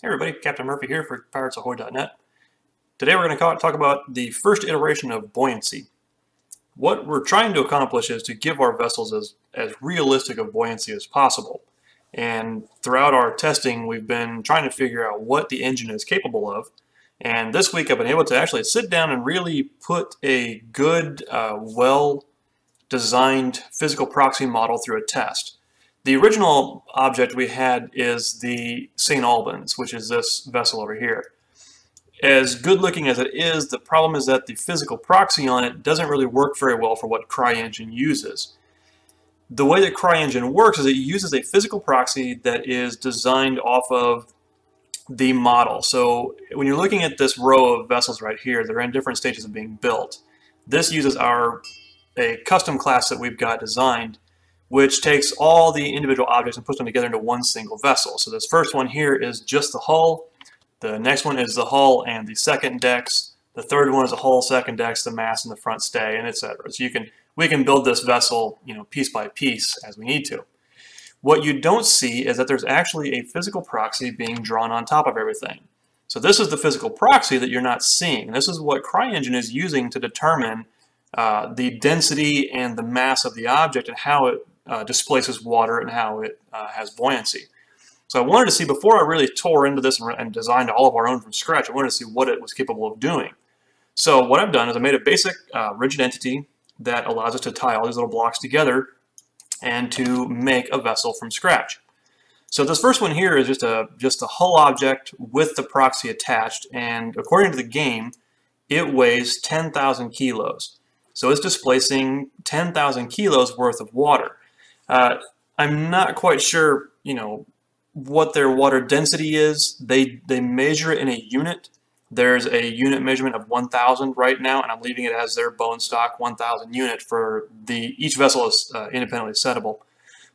Hey everybody, Captain Murphy here for PiratesAhoy.net. Today we're going to talk about the first iteration of buoyancy. What we're trying to accomplish is to give our vessels as realistic of buoyancy as possible. And throughout our testing, we've been trying to figure out what the engine is capable of. And this week I've been able to actually sit down and really put a good, well-designed physical proxy model through a test. The original object we had is the St. Albans, which is this vessel over here. As good looking as it is, the problem is that the physical proxy on it doesn't really work very well for what CryEngine uses. The way that CryEngine works is it uses a physical proxy that is designed off of the model. So when you're looking at this row of vessels right here, they're in different stages of being built. This uses a custom class that we've got designed, which takes all the individual objects and puts them together into one single vessel. So this first one here is just the hull, the next one is the hull and the second decks, the third one is the hull, second decks, the mast and the front stay, and etc. So we can build this vessel, piece by piece as we need to. What you don't see is that there's actually a physical proxy being drawn on top of everything. So this is the physical proxy that you're not seeing. This is what CryEngine is using to determine the density and the mass of the object and how it displaces water and how it has buoyancy. So I wanted to see, before I really tore into this and designed all of our own from scratch, I wanted to see what it was capable of doing. So what I've done is I made a basic rigid entity that allows us to tie all these little blocks together and to make a vessel from scratch. So this first one here is just a hull object with the proxy attached, and according to the game, it weighs 10,000 kilos. So it's displacing 10,000 kilos worth of water. I'm not quite sure, what their water density is. They measure it in a unit. There's a unit measurement of 1,000 right now, and I'm leaving it as their bone stock 1,000 unit for each vessel is independently settable.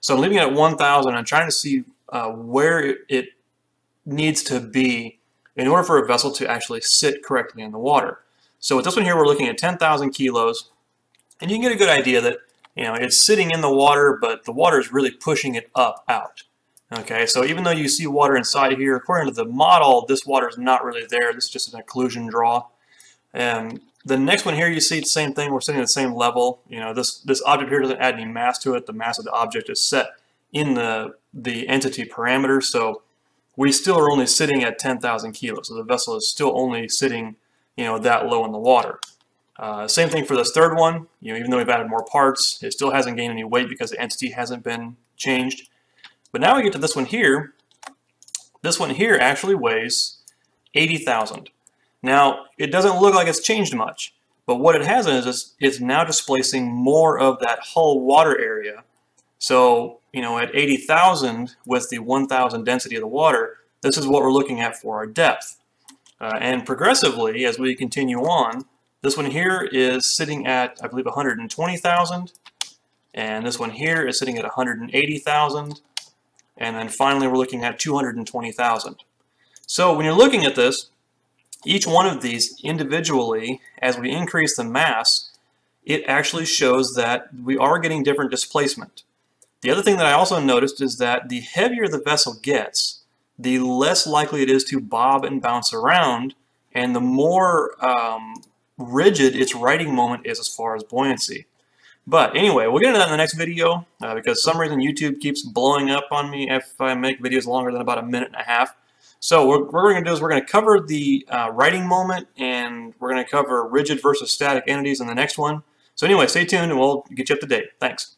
So I'm leaving it at 1,000. I'm trying to see where it needs to be in order for a vessel to actually sit correctly in the water. So with this one here, we're looking at 10,000 kilos, and you can get a good idea that it's sitting in the water, but the water is really pushing it out. Okay, so even though you see water inside here, according to the model, this water is not really there. This is just an occlusion draw. And the next one here, you see the same thing. We're sitting at the same level. This object here doesn't add any mass to it. The mass of the object is set in the entity parameter. So we still are only sitting at 10,000 kilos. So the vessel is still only sitting, that low in the water. Same thing for this third one. Even though we've added more parts, it still hasn't gained any weight because the entity hasn't been changed. But now we get to this one here. This one here actually weighs 80,000. Now, it doesn't look like it's changed much, but what it has is it's now displacing more of that hull water area. So, at 80,000 with the 1,000 density of the water, this is what we're looking at for our depth. And progressively, as we continue on, this one here is sitting at, I believe, 120,000, and this one here is sitting at 180,000, and then finally we're looking at 220,000. So when you're looking at this, each one of these individually, as we increase the mass, it actually shows that we are getting different displacement. The other thing that I also noticed is that the heavier the vessel gets, the less likely it is to bob and bounce around, and the more rigid its writing moment is as far as buoyancy. But anyway, we'll get into that in the next video because for some reason YouTube keeps blowing up on me if I make videos longer than about a minute and a half. So what we're going to do is we're going to cover the writing moment, and we're going to cover rigid versus static entities in the next one. So anyway, stay tuned and we'll get you up to date. Thanks.